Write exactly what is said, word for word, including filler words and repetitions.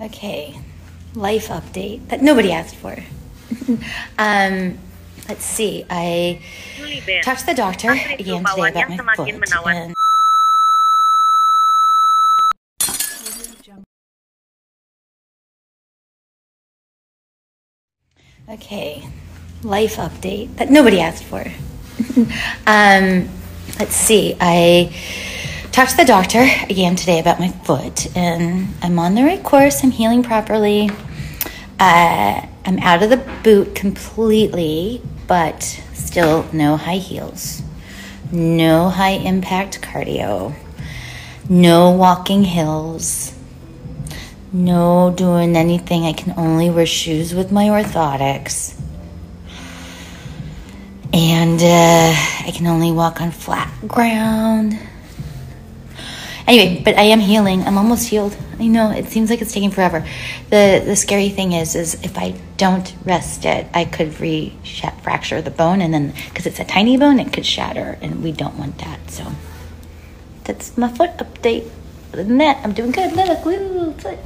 Okay, life update that nobody asked for. um, let's see. I talked to the doctor again today about my foot. And okay, life update that nobody asked for. um, let's see. I talked to the doctor again today about my foot, and I'm on the right course. I'm healing properly. Uh, I'm out of the boot completely, but still no high heels, no high impact cardio, no walking hills, no doing anything. I can only wear shoes with my orthotics, and uh, I can only walk on flat ground. Anyway, but I am healing. I'm almost healed. I know it seems like it's taking forever. The the scary thing is, is if I don't rest it, I could re-fracture the bone, and then because it's a tiny bone, it could shatter, and we don't want that. So that's my foot update. Other than that, I'm doing good. Look, woo, foot.